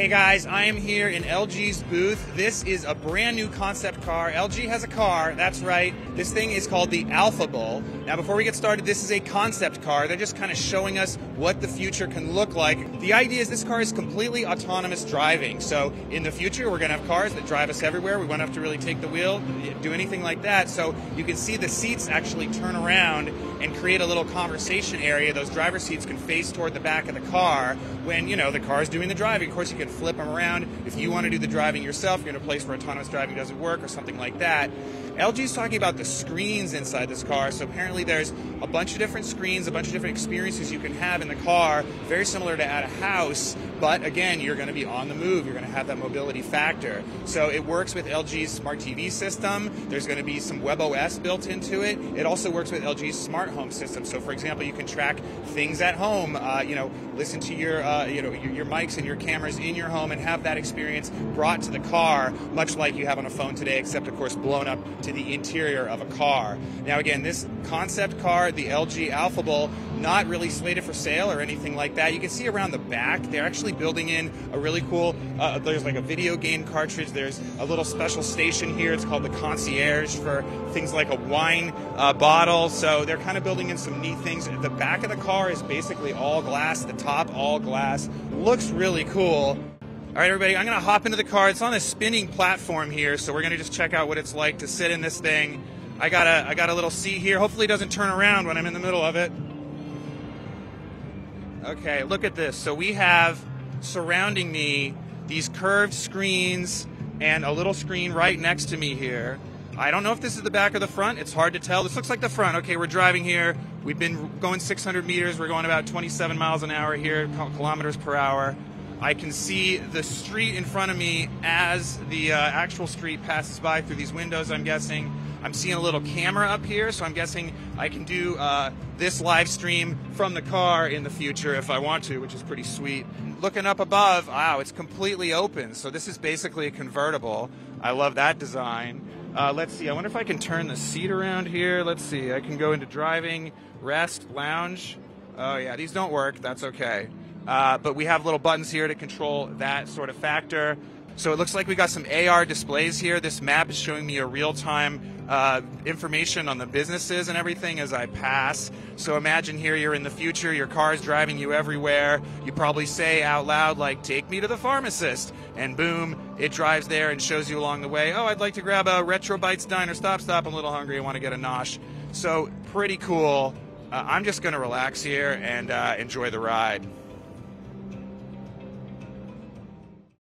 Hey guys, I am here in LG's booth. This is a brand new concept car. LG has a car, that's right. This thing is called the Alpha-able. Now before we get started, this is a concept car. They're just kind of showing us what the future can look like. The idea is this car is completely autonomous driving. So in the future, we're gonna have cars that drive us everywhere. We won't have to really take the wheel, do anything like that. So you can see the seats actually turn around and create a little conversation area. Those driver's seats can face toward the back of the car when, you know, the car's doing the driving. Of course, you can flip them around. If you want to do the driving yourself, you're in a place where autonomous driving doesn't work or something like that. LG's talking about the screens inside this car, so apparently there's a bunch of different screens, a bunch of different experiences you can have in the car, very similar to at a house, but again, you're going to be on the move. You're going to have that mobility factor. So it works with LG's smart TV system. There's going to be some webOS built into it. It also works with LG's smart home system. So for example, you can track things at home, listen to your mics and your cameras in your home and have that experience brought to the car, much like you have on a phone today, except of course blown up to the interior of a car. Now again, this concept car, the LG Alpha-able, not really slated for sale or anything like that. You can see around the back, they're actually building in a really cool, there's like a video game cartridge, there's a little special station here, it's called the concierge, for things like a wine bottle, so they're kind of building in some neat things. The back of the car is basically all glass, the top all glass, looks really cool. All right, everybody, I'm gonna hop into the car. It's on a spinning platform here, so we're gonna just check out what it's like to sit in this thing. I got a little seat here. Hopefully it doesn't turn around when I'm in the middle of it. Okay, look at this. So we have surrounding me these curved screens and a little screen right next to me here. I don't know if this is the back or the front. It's hard to tell. This looks like the front. Okay, we're driving here. We've been going 600 meters. We're going about 27 miles an hour here, kilometers per hour. I can see the street in front of me as the actual street passes by through these windows, I'm guessing. I'm seeing a little camera up here, so I'm guessing I can do this live stream from the car in the future if I want to, which is pretty sweet. Looking up above, wow, it's completely open. So this is basically a convertible. I love that design. Let's see, I wonder if I can turn the seat around here. Let's see, I can go into driving, rest, lounge. Oh yeah, these don't work, that's okay. But we have little buttons here to control that sort of factor. So it looks like we got some AR displays here. This map is showing me a real-time information on the businesses and everything as I pass. So imagine here you're in the future, your car is driving you everywhere. You probably say out loud, like, take me to the pharmacist. And boom, it drives there and shows you along the way. Oh, I'd like to grab a Retro Bites Diner. Stop, I'm a little hungry. I want to get a nosh. So pretty cool. I'm just going to relax here and enjoy the ride.